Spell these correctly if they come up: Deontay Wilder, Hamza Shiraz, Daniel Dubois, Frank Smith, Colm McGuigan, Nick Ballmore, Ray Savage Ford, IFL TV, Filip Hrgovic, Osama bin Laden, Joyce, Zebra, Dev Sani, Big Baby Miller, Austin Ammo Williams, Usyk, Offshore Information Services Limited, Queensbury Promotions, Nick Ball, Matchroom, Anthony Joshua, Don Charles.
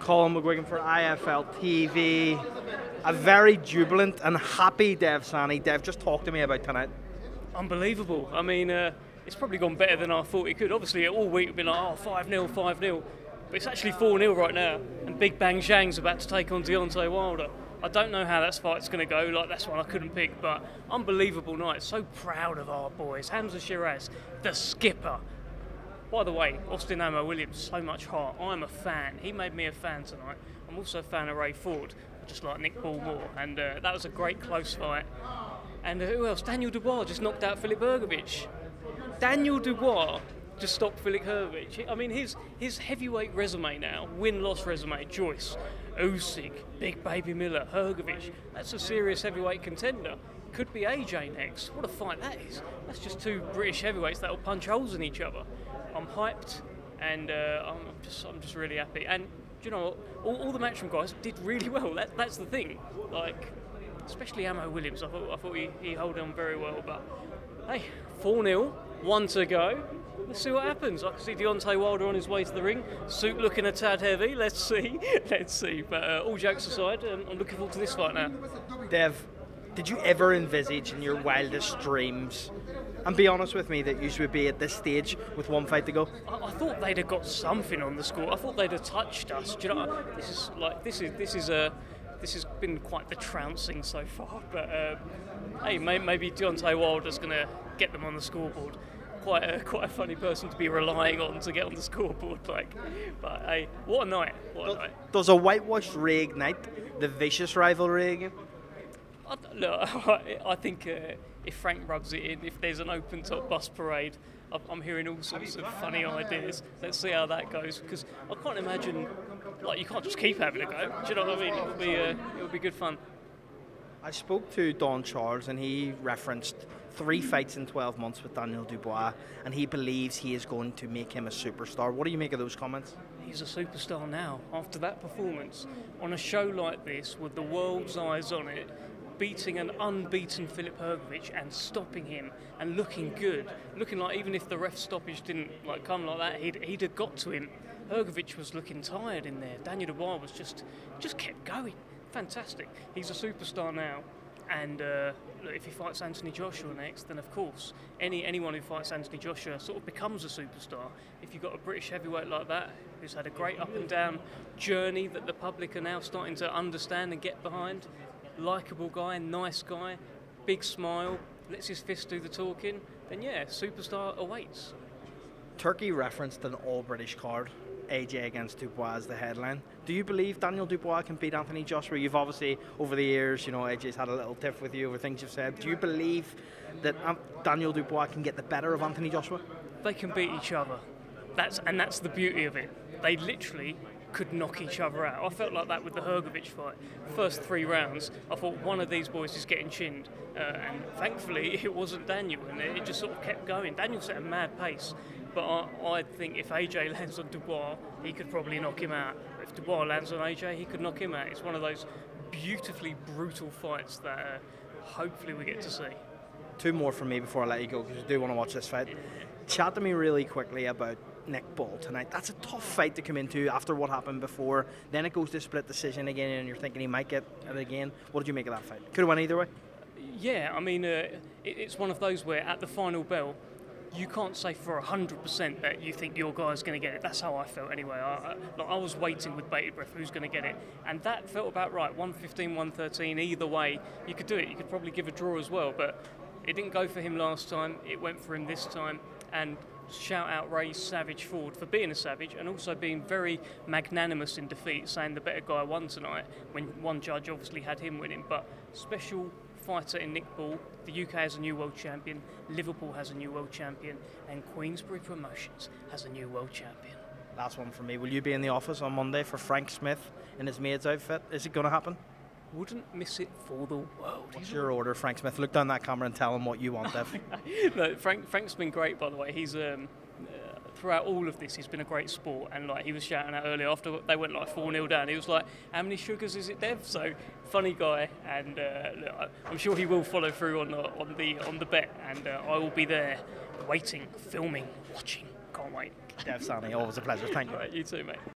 Colm McGuigan for IFL TV. A very jubilant and happy Dev Sani. Dev, just talk to me about tonight. Unbelievable. I mean, it's probably gone better than I thought it could. Obviously, all week we've been like, oh, 5-0, 5-0. But it's actually 4-0 right now. And Big Bang Zhang's about to take on Deontay Wilder. I don't know how that fight's going to go. Like, that's one I couldn't pick. But unbelievable night. So proud of our boys. Hamza Shiraz, the skipper. By the way, Austin Ammo Williams, so much heart. I'm a fan. He made me a fan tonight. I'm also a fan of Ray Ford. I just like Nick Ballmore. And that was a great close fight. And who else? Daniel Dubois just knocked out Filip Hrgovic. Daniel Dubois just stopped Filip Hrgovic. I mean, his heavyweight resume now, win-loss resume, Joyce, Usyk, Big Baby Miller, Hrgovic. That's a serious heavyweight contender. Could be AJ next. What a fight that is. That's just two British heavyweights that will punch holes in each other. I'm hyped, and I'm just really happy. And you know, all the Matchroom guys did really well. That's the thing. Like, especially Ammo Williams. I thought he held on very well. But hey, 4-0, 1 to go. Let's see what happens. I can see Deontay Wilder on his way to the ring. Suit looking a tad heavy. Let's see. Let's see. But all jokes aside, I'm looking forward to this fight now. Dev, did you ever envisage in your wildest dreams, and be honest with me, that you would be at this stage with one fight to go? I thought they'd have got something on the score. I thought they'd have touched us. Do you know, this has been quite the trouncing so far. But hey, maybe Deontay Wilder's going to get them on the scoreboard. Quite a funny person to be relying on to get on the scoreboard, like. But hey, what a night! What a night! Does a whitewash reignite the vicious rivalry again? I think if Frank rubs it in, if there's an open-top bus parade, I'm hearing all sorts of funny ideas. Let's see how that goes, because I can't imagine, like, you can't just keep having a go. Do you know what I mean? It'll be good fun. I spoke to Don Charles, and he referenced 3 fights in 12 months with Daniel Dubois, and he believes he is going to make him a superstar. What do you make of those comments? He's a superstar now, after that performance. On a show like this, with the world's eyes on it, beating an unbeaten Filip Hrgovic and stopping him and looking good, looking like even if the ref stoppage didn't like come like that, he'd have got to him. Hrgovic was looking tired in there. Daniel Dubois was just kept going. Fantastic. He's a superstar now. And look, if he fights Anthony Joshua next, then of course anyone who fights Anthony Joshua sort of becomes a superstar. If you've got a British heavyweight like that who's had a great up and down journey that the public are now starting to understand and get behind. Likeable guy, nice guy, big smile, lets his fist do the talking, then yeah, superstar awaits. Turkey referenced an all-British card, AJ against Dubois as the headline. Do you believe Daniel Dubois can beat Anthony Joshua? You've obviously, over the years, you know, AJ's had a little tiff with you over things you've said. Do you believe that Daniel Dubois can get the better of Anthony Joshua? They can beat each other. That's the beauty of it. They literally could knock each other out. I felt like that with the Hrgovic fight. First 3 rounds, I thought one of these boys is getting chinned, and thankfully it wasn't Daniel, and it just sort of kept going. Daniel's at a mad pace, but I think if AJ lands on Dubois, he could probably knock him out. If Dubois lands on AJ, he could knock him out. It's one of those beautifully brutal fights that hopefully we get to see. 2 more from me before I let you go, because I do want to watch this fight. Yeah. Chat to me really quickly about Nick Ball tonight. That's a tough fight to come into after what happened before. Then it goes to split decision again, and you're thinking he might get it again. What did you make of that fight? Could have went either way. Yeah, I mean, it's one of those where at the final bell, you can't say for 100% that you think your guy's going to get it. That's how I felt anyway. I was waiting with bated breath who's going to get it. And that felt about right, 115, 113, either way. You could do it. You could probably give a draw as well, but it didn't go for him last time. It went for him this time. And shout out Ray Savage Ford for being a savage and also being very magnanimous in defeat, saying the better guy won tonight when one judge obviously had him winning. But special fighter in Nick Ball. The UK has a new world champion, Liverpool has a new world champion, and Queensbury Promotions has a new world champion. Last one for me. Will you be in the office on Monday for Frank Smith in his maid's outfit? Is it going to happen? Wouldn't miss it for the world. What's your order, Frank Smith? Look down that camera and tell him what you want, Dev. No, Frank's been great, by the way. He's throughout all of this, he's been a great sport. And like he was shouting out earlier, after they went like 4-0 down, he was like, "How many sugars is it, Dev?" So funny guy, and look, I'm sure he will follow through on the bet. And I will be there, waiting, filming, watching. Can't wait. Dev Sani, always a pleasure. Thank you. Right, you too, mate.